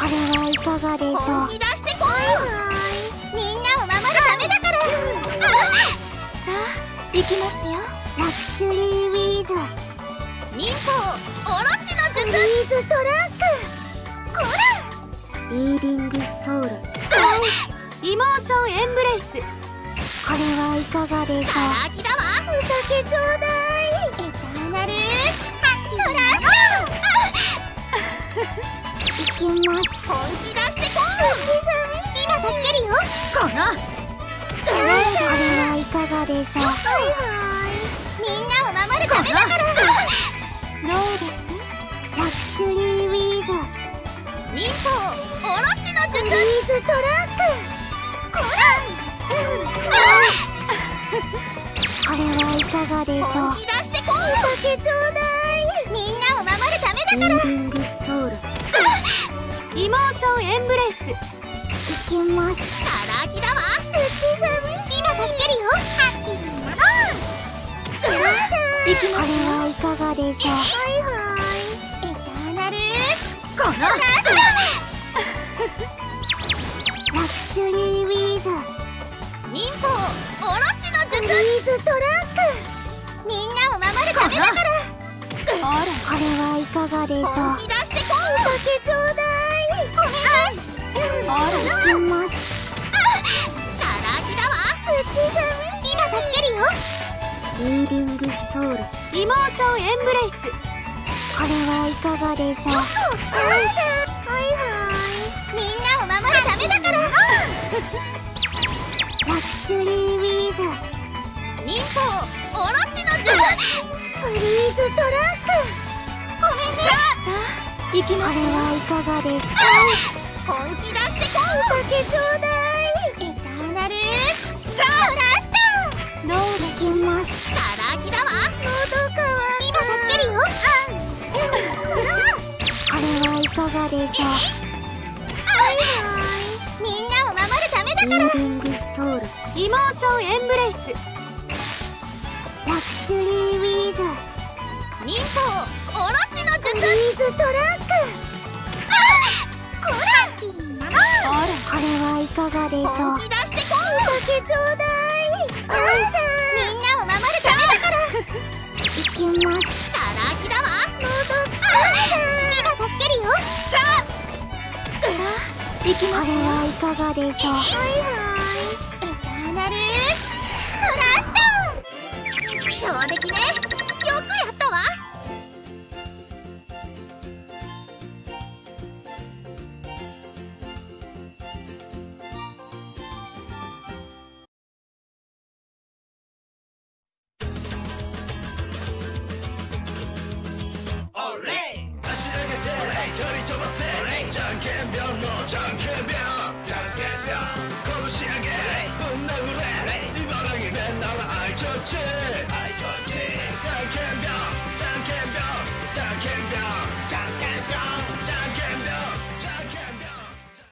はいかがでしょう。本気出してこい。みんなを守るためだから。さあ行きますよ。ラクシュリーウィーズ忍法オロチの術ウィーズトランクこらリーディングソウルイモーションエンブレイスこれはいかがでしょう。空きだわ。お酒ちょうだい。行きます。本気出してこい。今助けるよ。こらこれはいかがでしょう。みんなを守るためだから。どうですラクシュリーウィーズ忍法オロチの術ウィーズトラックこらこれはいかがでしょう。本気出してこい。お酒ちょうだい。みんなを守るためだから。リーディングソウルイモーションエンブレイス行きます。たらきだわ。うちさみ今助けるよ。ハッピーに戻る。行きます。これはいかがでしょう。はいはいエターナルこのラクシュリーウィーズ忍法オロチの術ウィーズトラックみんなを守るためだから。これはいかがでしょう。本気出してこい。お酒ちょうだい。行きます。たらきだわ。うちさみ今助けるよ。リーディングソウルイモーションエンブレイスこれはいかがでしょう。よっはいはいみんなを守るためだから。ラクシュリーウィーズ忍法オロチの術フリーズトラックごめんね。さあ行きます。これはいかがですか。本気出してこい。お酒ちょうだい。エターナルトラストノーできます。たらきだわ。喉かわいい。今助けるよ。あれはいかがでしょう。はいはいみんなを守るためだから。リーディングソウルイモーションエンブレイスラクシュリーウィーズ忍法オロチの術ウィーズトラックこれはいかがでしょう。本気出してこい。お酒ちょうだい。みんなを守るためだから。行きます。たらきだわ。今助けるよ。さあ行きます。これはいかがでしょう。はいはいエターナルトラスト上出来ね。よくやったわ。